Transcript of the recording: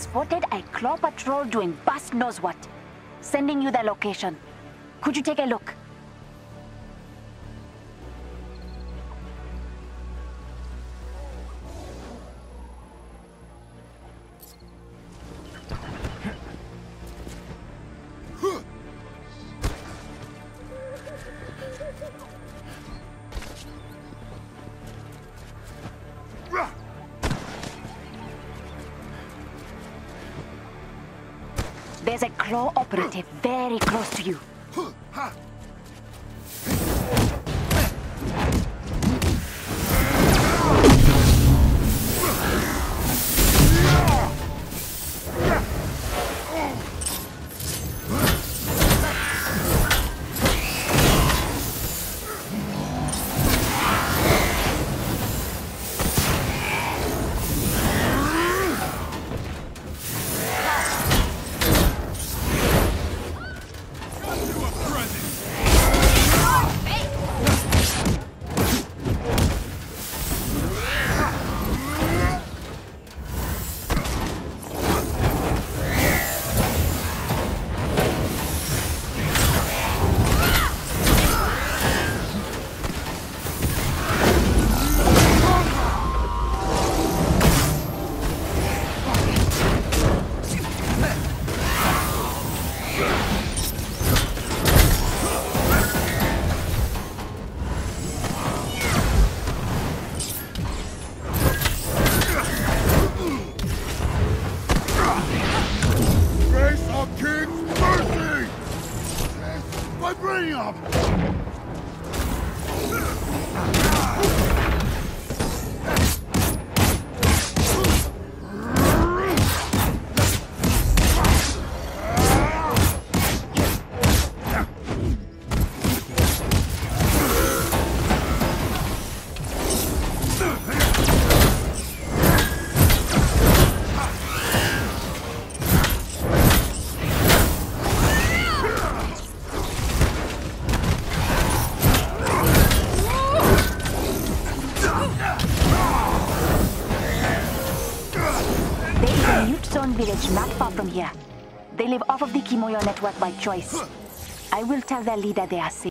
spotted a Klaw patrol doing bus knows what. Sending you their location. Could you take a look? There's a Klaw operative very close to you. Village not far from here. They live off of the Kimoyo network by choice. I will tell their leader they are safe.